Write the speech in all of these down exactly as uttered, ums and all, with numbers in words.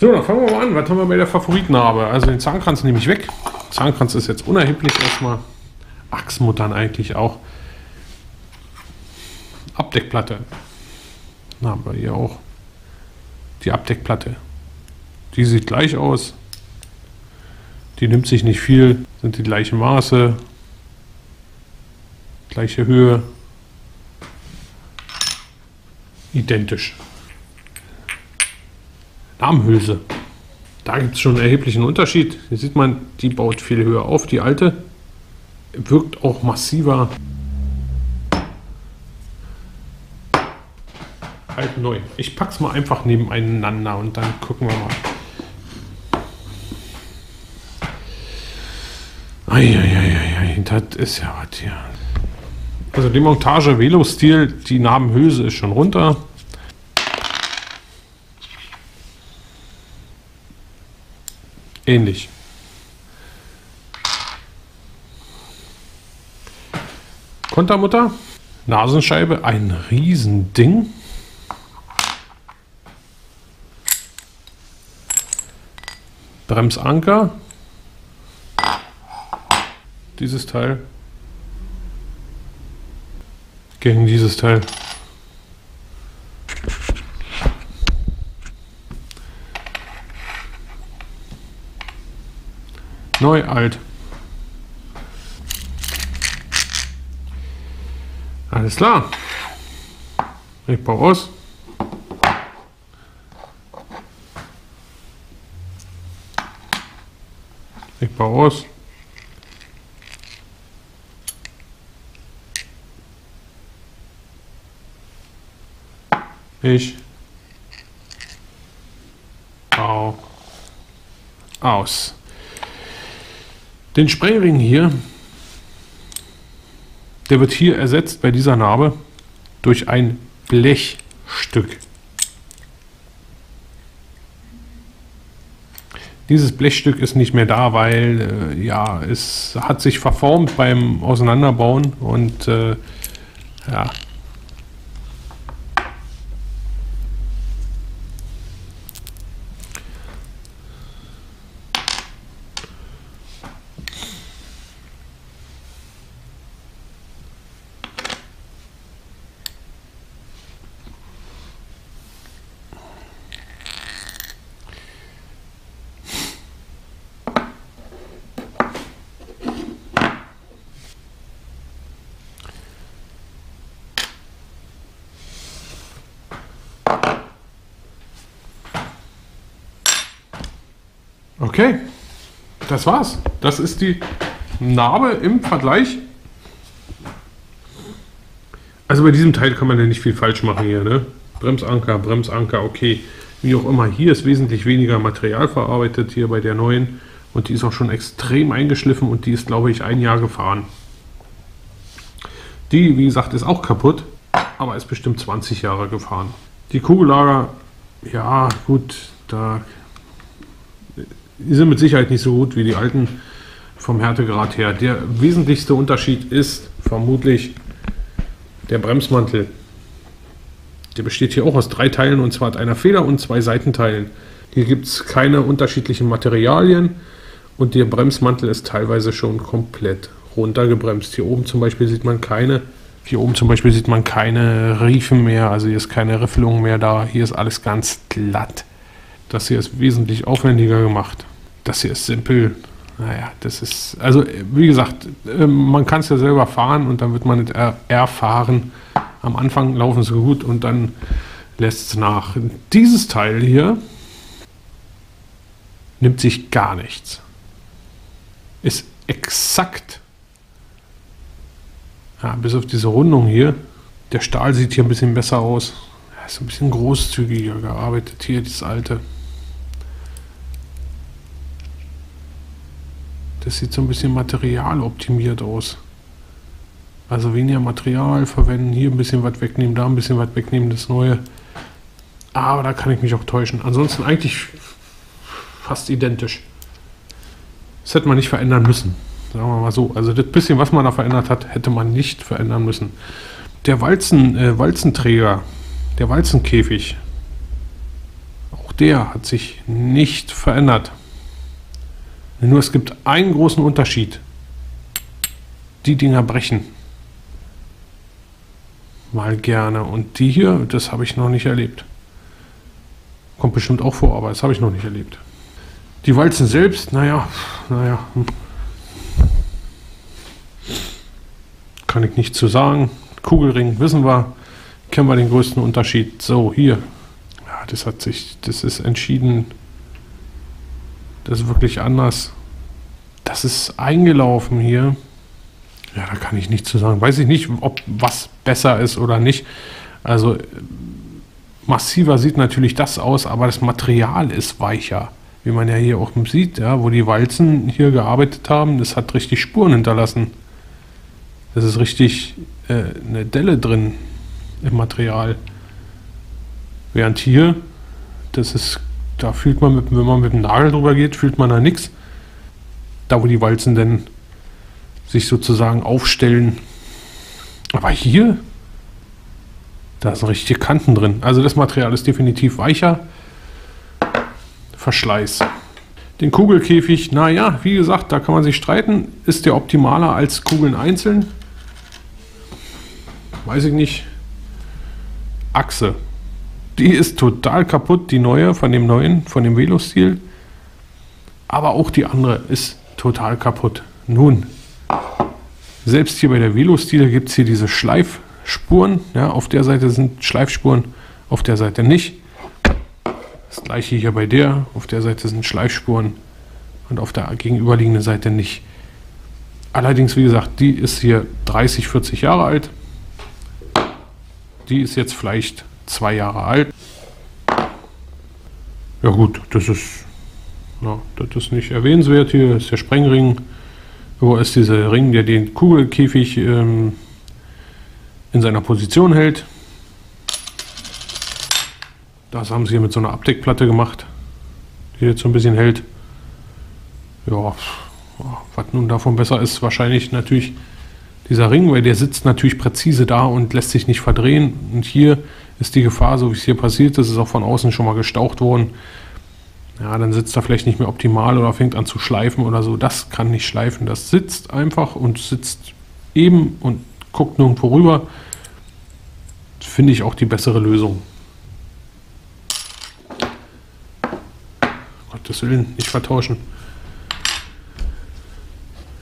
So, dann fangen wir mal an. Was haben wir bei der Favoritnabe? Also den Zahnkranz nehme ich weg. Zahnkranz ist jetzt unerheblich erstmal. Achsmuttern eigentlich auch. Abdeckplatte. Na, haben wir hier auch. Die Abdeckplatte. Die sieht gleich aus. Die nimmt sich nicht viel. Sind die gleichen Maße. Gleiche Höhe. Identisch. Darmhülse. Da gibt es schon einen erheblichen Unterschied. Hier sieht man, die baut viel höher auf, die alte. Wirkt auch massiver. Halb neu. Ich pack's mal einfach nebeneinander und dann gucken wir mal. Eieieiei, das ist ja was hier. Also die Montage Velosteel, die Nabenhülse ist schon runter. Ähnlich. Kontermutter, Nasenscheibe, ein Riesending. Bremsanker. Dieses Teil. Gegen dieses Teil. Neu, alt. Alles klar. Ich baue aus. Ich baue aus. Ich baue aus. Den Sprayring hier, der wird hier ersetzt bei dieser Narbe durch ein Blechstück. Dieses Blechstück ist nicht mehr da, weil äh, ja, es hat sich verformt beim Auseinanderbauen und äh, ja. Okay, das war's. Das ist die Narbe im Vergleich. Also bei diesem Teil kann man ja nicht viel falsch machen hier, ne? Bremsanker, Bremsanker, okay. Wie auch immer, hier ist wesentlich weniger Material verarbeitet, hier bei der neuen. Und die ist auch schon extrem eingeschliffen und die ist, glaube ich, ein Jahr gefahren. Die, wie gesagt, ist auch kaputt, aber ist bestimmt zwanzig Jahre gefahren. Die Kugellager, ja gut, da... Die sind mit Sicherheit nicht so gut wie die alten vom Härtegrad her. Der wesentlichste Unterschied ist vermutlich der Bremsmantel. Der besteht hier auch aus drei Teilen und zwar hat einer Feder und zwei Seitenteilen. Hier gibt es keine unterschiedlichen Materialien und der Bremsmantel ist teilweise schon komplett runtergebremst. Hier oben zum Beispiel sieht man keine, hier oben zum Beispiel sieht man keine Riefen mehr, also hier ist keine Riffelung mehr da, hier ist alles ganz glatt. Das hier ist wesentlich aufwendiger gemacht. Das hier ist simpel. Naja, das ist... Also, wie gesagt, man kann es ja selber fahren und dann wird man es er erfahren. Am Anfang laufen sie gut und dann lässt es nach. Dieses Teil hier nimmt sich gar nichts. Ist exakt... Ja, bis auf diese Rundung hier. Der Stahl sieht hier ein bisschen besser aus. Ist ein bisschen großzügiger gearbeitet hier, das alte. Das sieht so ein bisschen materialoptimiert aus. Also weniger Material verwenden, hier ein bisschen was wegnehmen, da ein bisschen was wegnehmen, das neue. Aber da kann ich mich auch täuschen. Ansonsten eigentlich fast identisch. Das hätte man nicht verändern müssen. Sagen wir mal so. Also das bisschen, was man da verändert hat, hätte man nicht verändern müssen. Der Walzen, äh, Walzenträger. Der Walzenkäfig, auch der hat sich nicht verändert. Nur es gibt einen großen Unterschied. Die Dinger brechen. Mal gerne. Und die hier, das habe ich noch nicht erlebt. Kommt bestimmt auch vor, aber das habe ich noch nicht erlebt. Die Walzen selbst, naja, naja. Hm. Kann ich nicht zu sagen. Kugelring, wissen wir. Kennen wir den größten Unterschied. So, hier. Ja, das hat sich, das ist entschieden. Das ist wirklich anders. Das ist eingelaufen hier. Ja, da kann ich nichts zu sagen. Weiß ich nicht, ob was besser ist oder nicht. Also massiver sieht natürlich das aus, aber das Material ist weicher. Wie man ja hier auch sieht, ja, wo die Walzen hier gearbeitet haben, das hat richtig Spuren hinterlassen. Das ist richtig äh, eine Delle drin im Material. Während hier, das ist, da fühlt man, mit, wenn man mit dem Nagel drüber geht, fühlt man da nichts. Da, wo die Walzen denn sich sozusagen aufstellen. Aber hier, da sind richtige Kanten drin. Also das Material ist definitiv weicher. Verschleiß. Den Kugelkäfig, naja, wie gesagt, da kann man sich streiten. Ist der optimaler als Kugeln einzeln? Weiß ich nicht. Achse. Die ist total kaputt, die neue, von dem neuen, von dem Velosteel. Aber auch die andere ist total kaputt. Nun, selbst hier bei der Velosteel gibt es hier diese Schleifspuren. Ja, auf der Seite sind Schleifspuren, auf der Seite nicht. Das gleiche hier bei der. Auf der Seite sind Schleifspuren und auf der gegenüberliegenden Seite nicht. Allerdings, wie gesagt, die ist hier dreißig, vierzig Jahre alt. Die ist jetzt vielleicht zwei Jahre alt. Ja gut, das ist, ja, das ist nicht erwähnenswert. Hier ist der Sprengring. Wo ist dieser Ring, der den Kugelkäfig ähm, in seiner Position hält. Das haben sie hier mit so einer Abdeckplatte gemacht, die jetzt so ein bisschen hält. Ja, was nun davon besser ist, wahrscheinlich natürlich dieser Ring, weil der sitzt natürlich präzise da und lässt sich nicht verdrehen. Und hier ist die Gefahr, so wie es hier passiert ist, ist auch von außen schon mal gestaucht worden. Ja, dann sitzt er vielleicht nicht mehr optimal oder fängt an zu schleifen oder so. Das kann nicht schleifen, das sitzt einfach und sitzt eben und guckt nirgendwo rüber. Finde ich auch die bessere Lösung. Gottes Willen, nicht vertauschen.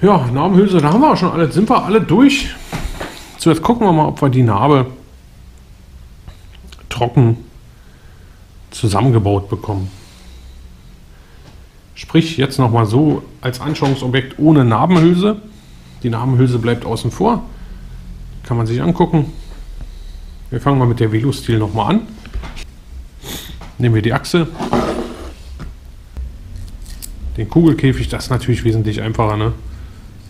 Ja, Narbenhülse, da haben wir auch schon alle, sind wir alle durch. So, jetzt gucken wir mal, ob wir die Narbe trocken zusammengebaut bekommen. Sprich, jetzt nochmal so als Anschauungsobjekt ohne Narbenhülse. Die Narbenhülse bleibt außen vor. Kann man sich angucken. Wir fangen mal mit der Velosteel nochmal an. Nehmen wir die Achse. Den Kugelkäfig, das ist natürlich wesentlich einfacher, ne?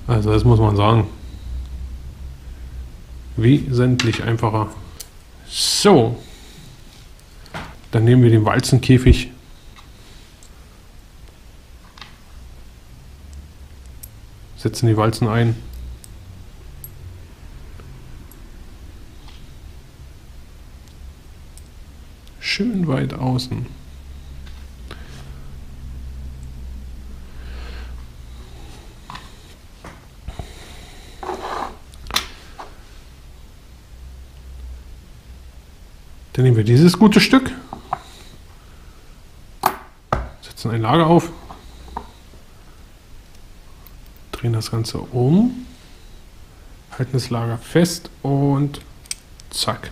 Also das muss man sagen. Wesentlich einfacher. So. Dann nehmen wir den Walzenkäfig. Setzen die Walzen ein. Schön weit außen. Dann nehmen wir dieses gute Stück, setzen ein Lager auf, drehen das Ganze um, halten das Lager fest und zack.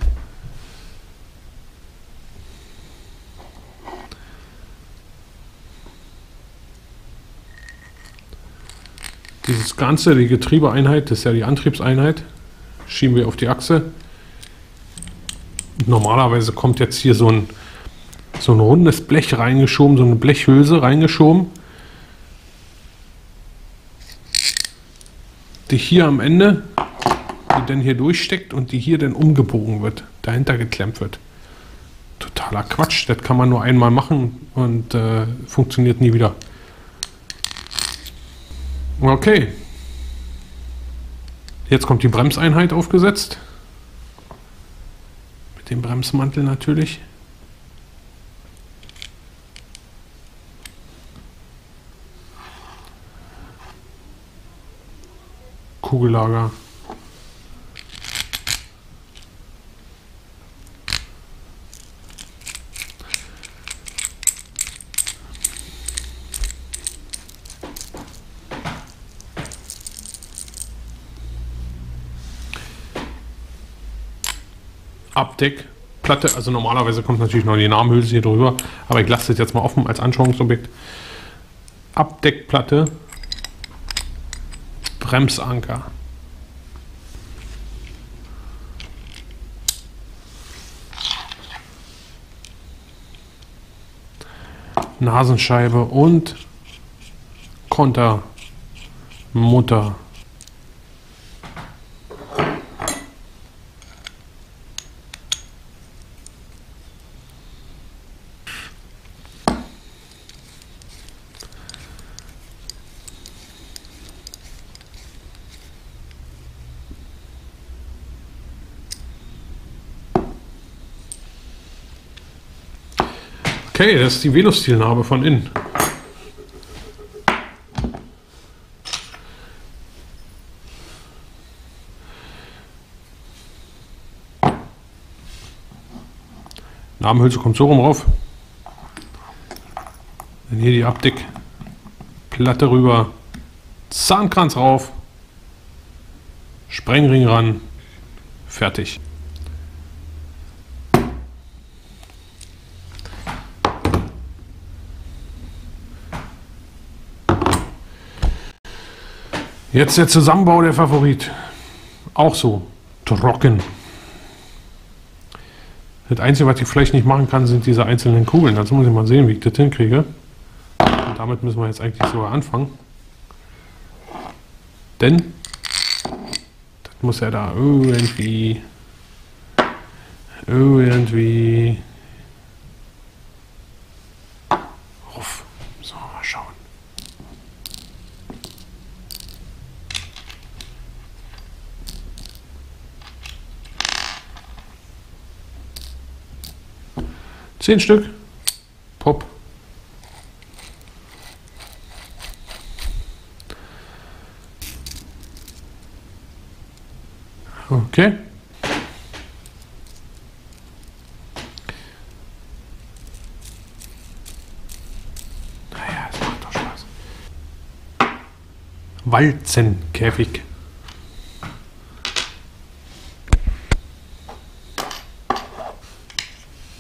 Dieses Ganze, die Getriebeeinheit, das ist ja die Antriebseinheit, schieben wir auf die Achse. Normalerweise kommt jetzt hier so ein, so ein rundes Blech reingeschoben, so eine Blechhülse reingeschoben, die hier am Ende, die dann hier durchsteckt und die hier dann umgebogen wird, dahinter geklemmt wird. Totaler Quatsch, das kann man nur einmal machen und äh, funktioniert nie wieder. Okay, jetzt kommt die Bremseinheit aufgesetzt. Den Bremsmantel natürlich. Kugellager. Abdeckplatte, also normalerweise kommt natürlich noch die Namenhülse hier drüber, aber ich lasse das jetzt mal offen als Anschauungsobjekt. Abdeckplatte, Bremsanker. Nasenscheibe und Kontermutter. Okay, das ist die Velosteel-Narbe von innen. Narbenhülse kommt so rum rauf. Dann hier die Abdeckplatte rüber. Zahnkranz rauf. Sprengring ran. Fertig. Jetzt der Zusammenbau der Favorit. Auch so trocken. Das Einzige, was ich vielleicht nicht machen kann, sind diese einzelnen Kugeln. Dazu muss ich mal sehen, wie ich das hinkriege. Und damit müssen wir jetzt eigentlich sogar anfangen. Denn das muss ja da irgendwie irgendwie ruf. So, mal schauen. Zehn Stück. Pop. Okay. Naja, das macht doch Spaß. Walzenkäfig.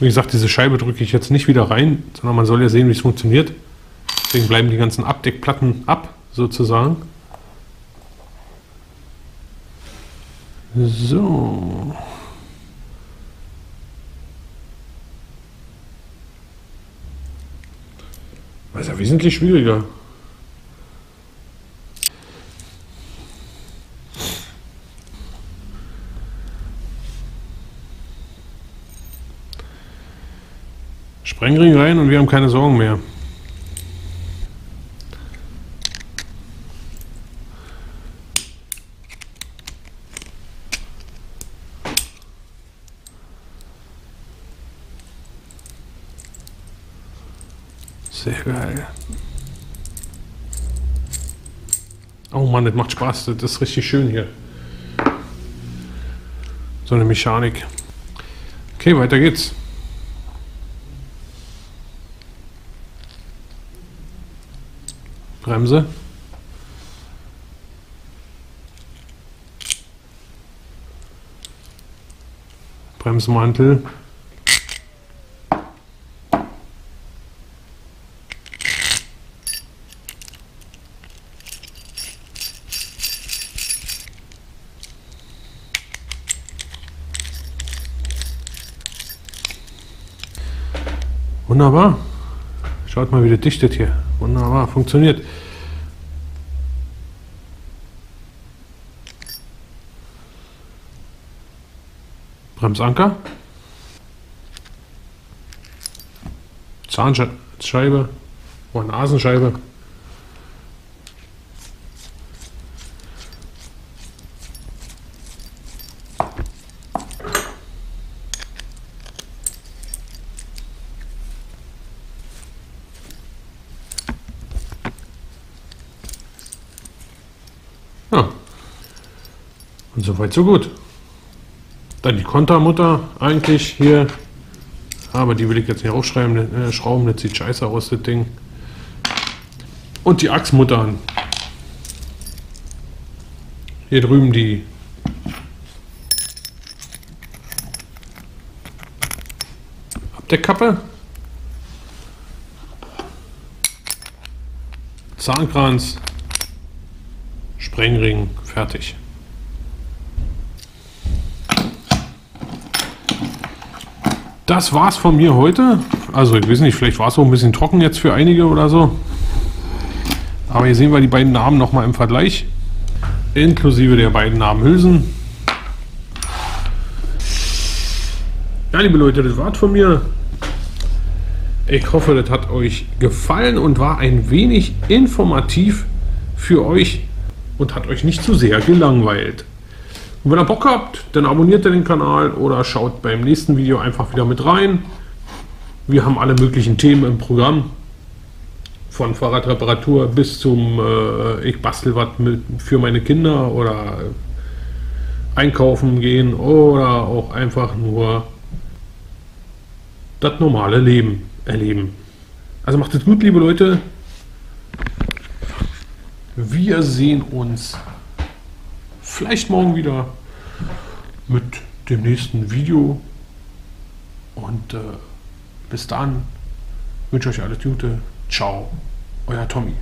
Wie gesagt, diese Scheibe drücke ich jetzt nicht wieder rein, sondern man soll ja sehen, wie es funktioniert. Deswegen bleiben die ganzen Abdeckplatten ab, sozusagen. So. Das ist ja wesentlich schwieriger. Sprengring rein und wir haben keine Sorgen mehr. Sehr geil. Oh Mann, das macht Spaß. Das ist richtig schön hier. So eine Mechanik. Okay, weiter geht's. Bremse. Bremsmantel. Wunderbar. Schaut mal, wie das dichtet hier. Wunderbar, funktioniert. Bremsanker. Zahnscheibe oder Nasenscheibe. Und soweit so gut. Dann die Kontermutter eigentlich hier. Aber die will ich jetzt nicht aufschrauben, äh, schrauben, das sieht scheiße aus, das Ding. Und die Achsmuttern. Hier drüben die. Abdeckkappe. Zahnkranz. Sprengring. Fertig. Das war's von mir heute. Also ich weiß nicht, vielleicht war es auch ein bisschen trocken jetzt für einige oder so. Aber hier sehen wir die beiden Namen nochmal im Vergleich. Inklusive der beiden Namenhülsen. Ja, liebe Leute, das war's von mir. Ich hoffe, das hat euch gefallen und war ein wenig informativ für euch und hat euch nicht zu sehr gelangweilt. Und wenn ihr Bock habt, dann abonniert ihr den Kanal oder schaut beim nächsten Video einfach wieder mit rein. Wir haben alle möglichen Themen im Programm. Von Fahrradreparatur bis zum äh, ich bastel was für meine Kinder oder einkaufen gehen oder auch einfach nur das normale Leben erleben. Also macht es gut, liebe Leute. Wir sehen uns vielleicht morgen wieder mit dem nächsten Video und äh, bis dann wünsche ich euch alles Gute. Ciao, euer Tommy.